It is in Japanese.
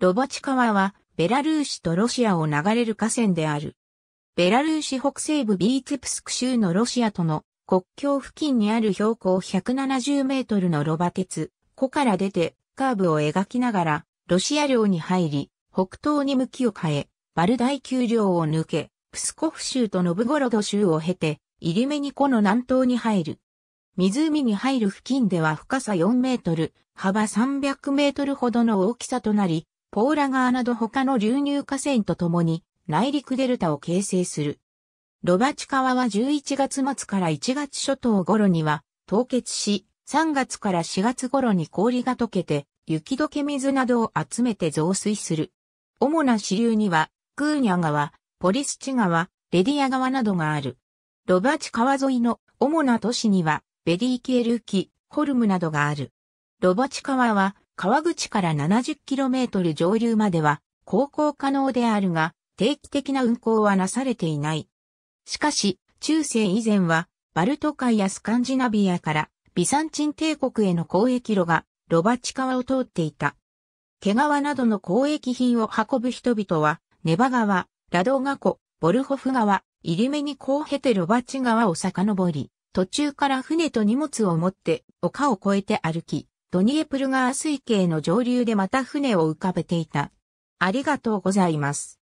ロボチ川はベラルーシとロシアを流れる河川である。ベラルーシ北西部ビーツェプスク州のロシアとの国境付近にある標高170メートルのロバ鉄湖から出てカーブを描きながらロシア領に入り、北東に向きを変え、バルダイ丘陵を抜け、プスコフ州とノブゴロド州を経て、イリメニコの南東に入る。湖に入る付近では深さ4メートル、幅300メートルほどの大きさとなり、ポーラ川など他の流入河川とともに内陸デルタを形成する。ロバチ川は11月末から1月初頭頃には凍結し、3月から4月頃に氷が溶けて、雪解け水などを集めて増水する。主な支流には、クーニャ川、ポリスチ川、レディア川などがある。ロバチ川沿いの主な都市には、ベリーキエルキ、ホルムなどがある。ロバチ川は、川口から70km上流までは、航行可能であるが、定期的な運航はなされていない。しかし、中世以前は、バルト海やスカンジナビアから、ビザンチン帝国への交易路が、ロバチ川を通っていた。毛皮などの交易品を運ぶ人々は、ネバ川、ラドーガ湖、ボルホフ川、イリメニコを経てロバチ川を遡り、途中から船と荷物を持って、丘を越えて歩き、ドニエプル川水系の上流でまた船を浮かべていた。ありがとうございます。